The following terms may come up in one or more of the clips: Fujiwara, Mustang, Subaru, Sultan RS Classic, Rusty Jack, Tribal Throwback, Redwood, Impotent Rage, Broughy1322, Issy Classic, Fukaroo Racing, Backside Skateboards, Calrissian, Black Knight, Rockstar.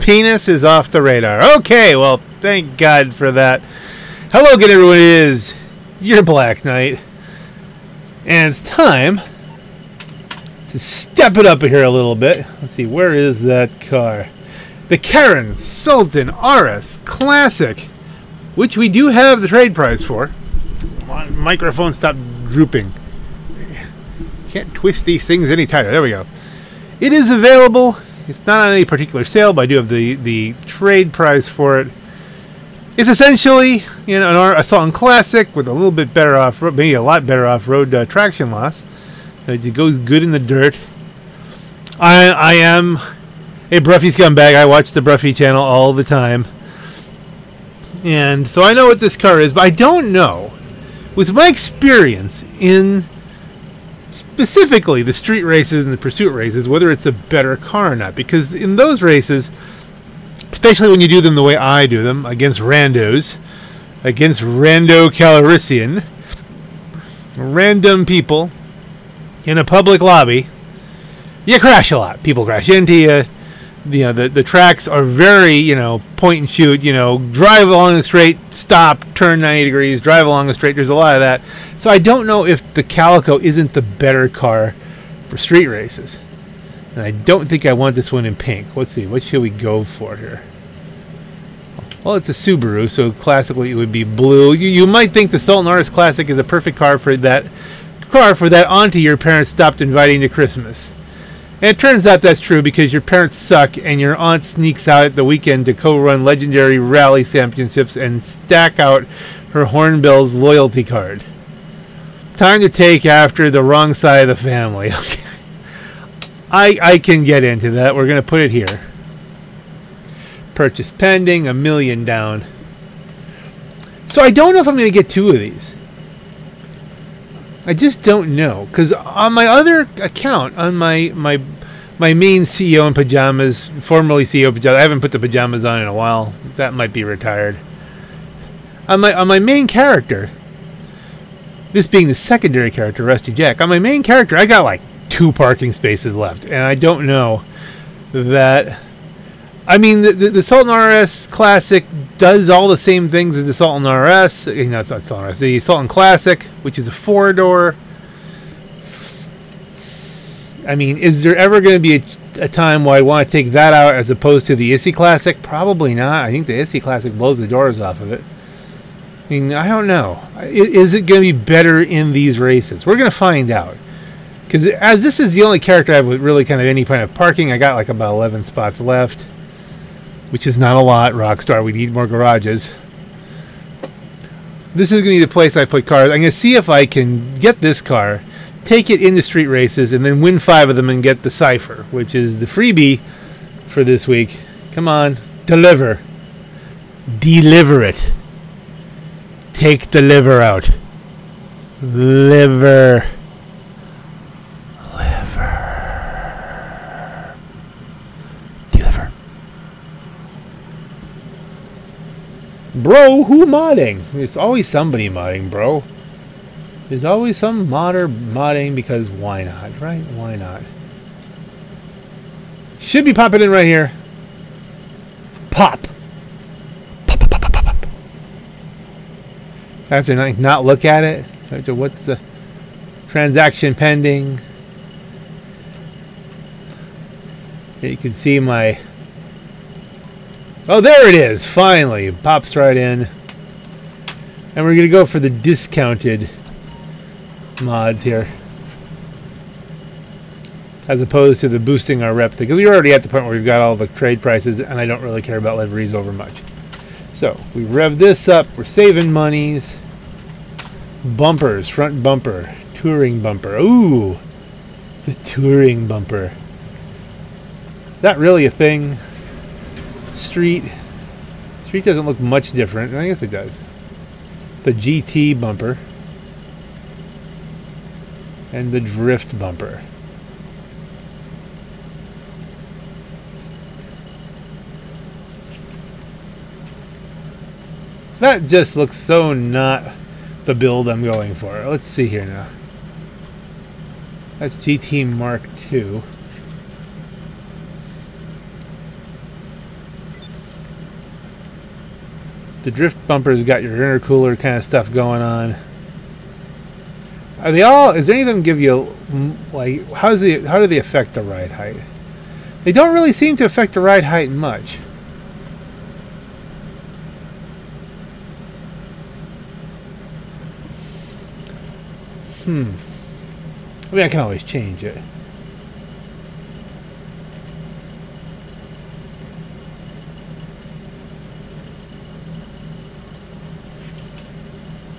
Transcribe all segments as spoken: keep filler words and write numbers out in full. Penis is off the radar. Okay, well, thank God for that. Hello again, everyone. It is your Black Knight. And it's time to step it up here a little bit. Let's see, where is that car? The Karen Sultan R S Classic, which we do have the trade price for. My microphone stopped drooping. Can't twist these things any tighter. There we go. It is available. It's not on any particular sale, but I do have the, the trade price for it. It's essentially, you know, an R- a Sultan Classic with a little bit better off, maybe a lot better off-road uh, traction loss. It goes good in the dirt. I I am a Broughy scumbag. I watch the Broughy channel all the time, and so I know what this car is. But I don't know, with my experience in specifically the street races and the pursuit races, whether it's a better car or not. Because in those races, especially when you do them the way I do them, against randos, against rando Calrissian, random people in a public lobby, you crash a lot. People crash into you. You know, the, the tracks are very, you know, point and shoot, you know, drive along the straight, stop, turn ninety degrees, drive along the straight. There's a lot of that. So I don't know if the Calico isn't the better car for street races. And I don't think I want this one in pink. Let's see, what should we go for here? Well, it's a Subaru, so classically it would be blue. You, you might think the Sultan R S Classic is a perfect car for that car for that auntie your parents stopped inviting to Christmas. And it turns out that's true, because your parents suck and your aunt sneaks out at the weekend to co-run legendary rally championships and stack out her Hornbill's loyalty card. Time to take after the wrong side of the family. Okay. I, I can get into that. We're going to put it here. Purchase pending, a million down. So I don't know if I'm going to get two of these. I just don't know, because on my other account, on my my my main C E O in pajamas, formerly C E O in pajamas, I haven't put the pajamas on in a while. That might be retired. On my on my main character, this being the secondary character, Rusty Jack. On my main character, I got like two parking spaces left, and I don't know that. I mean, the, the, the Sultan R S Classic does all the same things as the Sultan R S. You know, it's not Sultan R S. The Sultan Classic, which is a four-door. I mean, is there ever going to be a, a time where I want to take that out as opposed to the Issy Classic? Probably not. I think the Issy Classic blows the doors off of it. I mean, I don't know. Is, is it going to be better in these races? We're going to find out. Because as this is the only character I have with really kind of any kind of parking, I got like about eleven spots left. Which is not a lot, Rockstar. We need more garages. This is going to be the place I put cars. I'm going to see if I can get this car, take it into street races, and then win five of them and get the cipher, which is the freebie for this week. Come on, deliver. Deliver it. Take the liver out. Liver. Bro, who modding? There's always somebody modding, bro. There's always some modder modding, because why not, right? Why not? Should be popping in right here. Pop. Pop, pop, pop, pop, pop. I have to not, not look at it. I have to, what's the transaction pending? You can see my... Oh, there it is! Finally, it pops right in, and we're gonna go for the discounted mods here, as opposed to the boosting our rep thing. Because we're already at the point where we've got all the trade prices, and I don't really care about liveries over much. So we rev this up. We're saving monies. Bumpers, front bumper, touring bumper. Ooh, the touring bumper. Is that really a thing? Street. Street doesn't look much different. I guess it does. The G T bumper. And the drift bumper. That just looks so not the build I'm going for. Let's see here now. That's G T Mark two. The drift bumper's got your intercooler kind of stuff going on. Are they all? Is any of them give you like how does the how do they affect the ride height? They don't really seem to affect the ride height much. Hmm. I mean, I can always change it.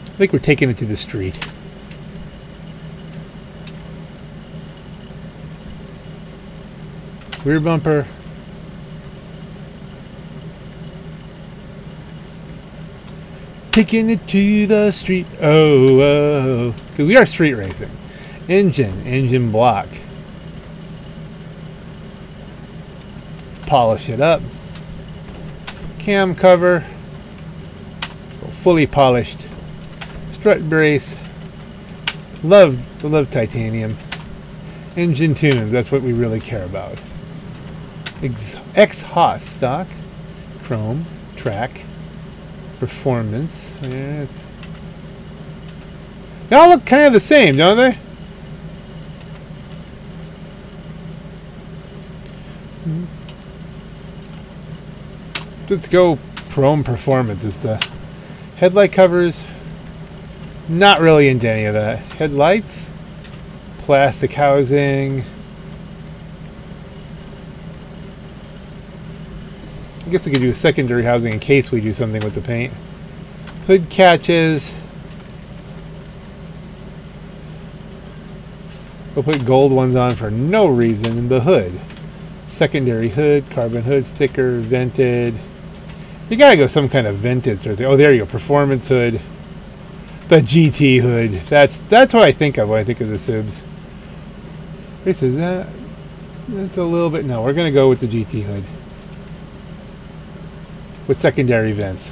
I think we're taking it to the street. Rear bumper. Taking it to the street. Oh, oh, because we are street racing. Engine, engine block. Let's polish it up. Cam cover. Fully polished. Strut brace. Love, love titanium. Engine tunes, that's what we really care about. Ex-Haas stock. Chrome. Track. Performance. Yes. They all look kind of the same, don't they? Let's go chrome performance. It's the headlight covers. Not really into any of that. Headlights. Plastic housing. I guess we could do a secondary housing in case we do something with the paint. Hood catches. We'll put gold ones on for no reason. The hood. Secondary hood, carbon hood sticker, vented. You gotta go some kind of vented sort of thing. Oh, there you go. Performance hood. The G T hood. That's that's what I think of when I think of the Subs. This is that. That's a little bit. No, we're gonna go with the G T hood. With secondary vents.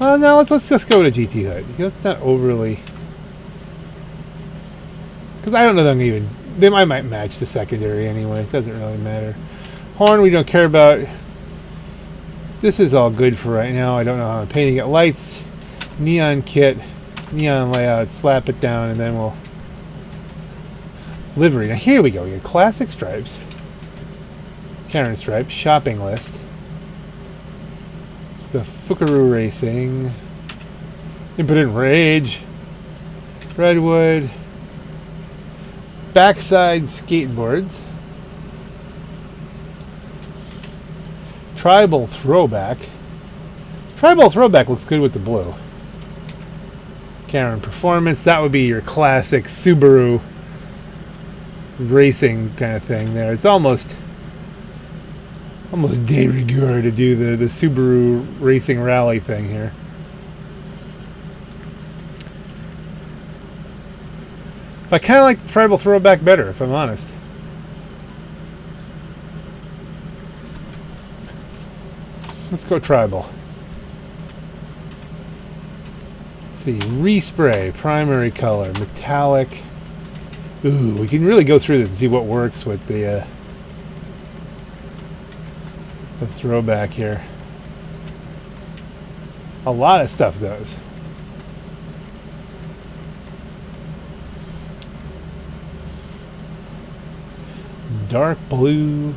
Well, no, let's let's just go to G T hood. Let's not overly, because I don't know that I'm gonna even. They might might match the secondary anyway. It doesn't really matter. Horn we don't care about. This is all good for right now. I don't know how I'm painting it. Lights, neon kit, neon layout. Slap it down, and then we'll livery. Now here we go. We got classic stripes. Karen Stripe, shopping list, the Fukaroo Racing, Impotent Rage, Redwood, Backside Skateboards, Tribal Throwback. Tribal Throwback looks good with the blue. Karen Performance, that would be your classic Subaru racing kind of thing there. It's almost... almost de rigueur to do the, the Subaru racing rally thing here. But I kind of like the Tribal Throwback better, if I'm honest. Let's go Tribal. Let's see, respray, primary color, metallic. Ooh, we can really go through this and see what works with the... Uh, A throwback here. A lot of stuff does. Dark blue.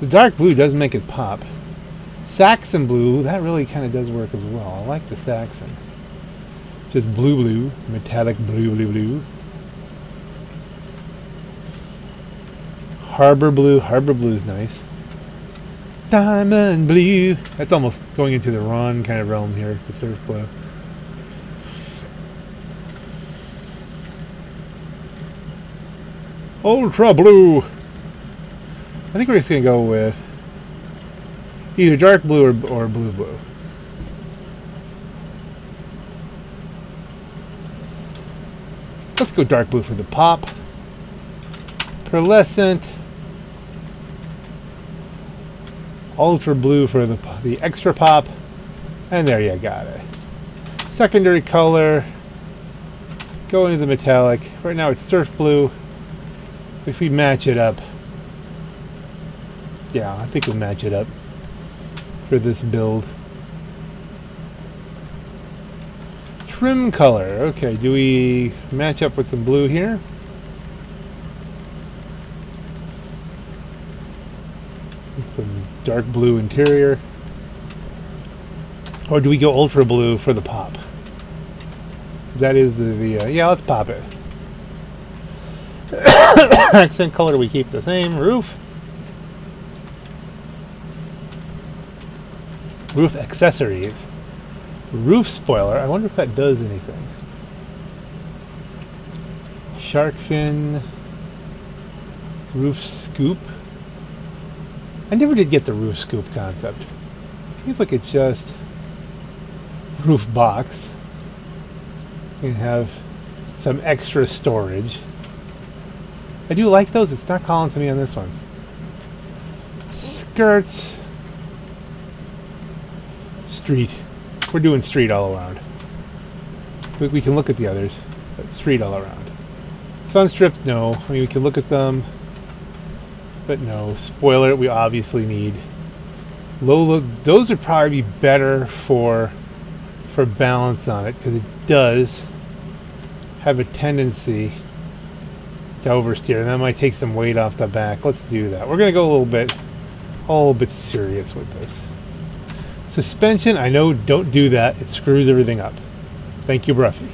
The dark blue does make it pop. Saxon blue, that really kind of does work as well. I like the Saxon. Just blue blue, metallic blue blue blue. Harbor blue. Harbor blue is nice. Diamond blue. That's almost going into the Ron kind of realm here. The surf blue. Ultra blue. I think we're just going to go with either dark blue or, or blue blue. Let's go dark blue for the pop. Pearlescent. Ultra blue for the, the extra pop. And there you got it. Secondary color. Go into the metallic. Right now it's surf blue. If we match it up. Yeah, I think we'll match it up. for this build. Trim color. Okay, do we match up with some blue here? Some dark blue interior. Or do we go ultra blue for the pop? That is the, the uh, yeah, let's pop it. Accent color we keep the same. Roof. Roof accessories. Roof spoiler. I wonder if that does anything. Shark fin. Roof scoop. I never did get the roof scoop concept. Seems like it's just roof box. You have some extra storage. I do like those. It's not calling to me on this one. Skirts. Street. We're doing street all around. We, we can look at the others. But street all around. Sunstrip, no. I mean, we can look at them. But no. Spoiler, we obviously need. Low look. Those would probably be better for, for balance on it. Because it does have a tendency to oversteer, and that might take some weight off the back. Let's do that. We're gonna go a little bit a little bit serious with this. Suspension, I know, don't do that. It screws everything up. Thank you, Broughy.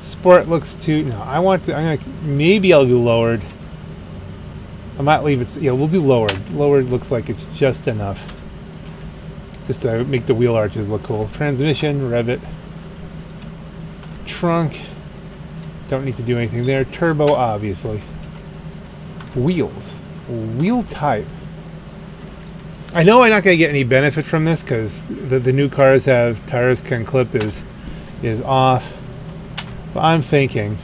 Sport looks too, no, I want to, I'm gonna, maybe I'll do lowered. I might leave it, yeah, we'll do lowered. Lowered looks like it's just enough. Just to make the wheel arches look cool. Transmission, rev it. Trunk. Don't need to do anything there. Turbo, obviously. Wheels. Wheel type. I know I'm not going to get any benefit from this because the, the new cars have tires can clip is, is off. But I'm thinking,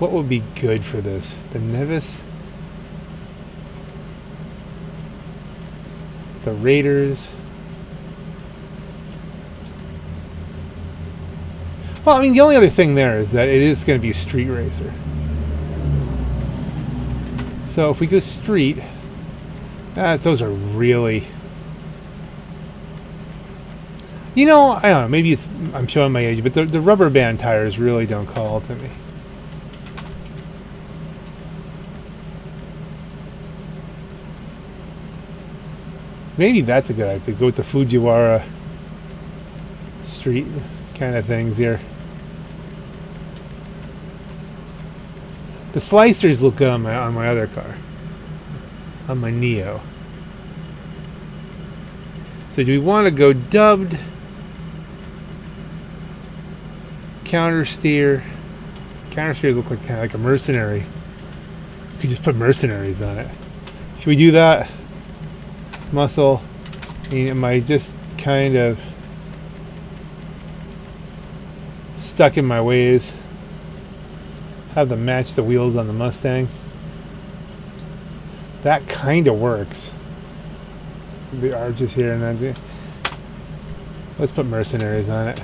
what would be good for this? The Nevis? The Raiders? Well, I mean, the only other thing there is that it is going to be a street racer. So if we go street, that's, those are really... You know, I don't know, maybe it's I'm showing my age, but the, the rubber band tires really don't call to me. Maybe that's a good idea. Go with the Fujiwara street kind of things here. The slicers look good on my, on my other car. On my Neo. So do we want to go dubbed? Counter steer. Counter steers look like kind of like a mercenary. You could just put mercenaries on it. Should we do that? Muscle. I mean, am I just kind of stuck in my ways? Have them match the wheels on the Mustang. That kind of works. The arches here and then the, let's put mercenaries on it.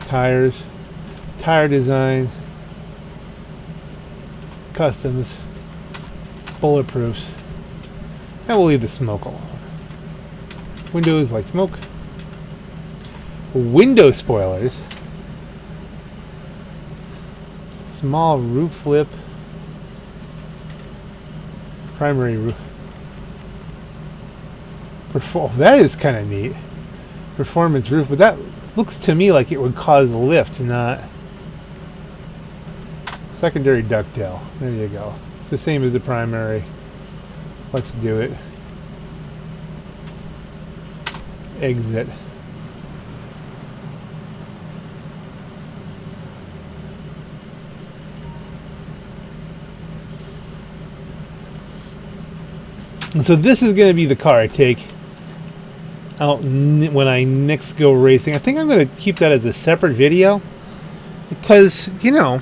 Tires, tire design, customs, bulletproofs, and we'll leave the smoke alone. Windows like smoke. Window spoilers. Small roof flip. Primary roof. Perform that is kind of neat. Performance roof, but that looks to me like it would cause lift, not secondary ducktail. There you go. It's the same as the primary. Let's do it. Exit. And so this is going to be the car I take out when I next go racing. I think I'm going to keep that as a separate video because, you know,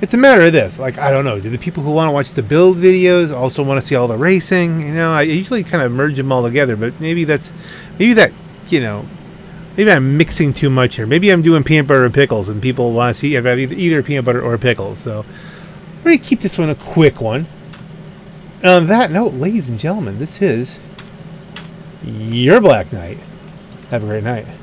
it's a matter of this. Like, I don't know. Do the people who want to watch the build videos also want to see all the racing? You know, I usually kind of merge them all together, but maybe that's, maybe that, you know, maybe I'm mixing too much here. Maybe I'm doing peanut butter or pickles and people want to see either peanut butter or pickles. So I'm going to keep this one a quick one. And on that note, ladies and gentlemen, this is your Black Knight. Have a great night.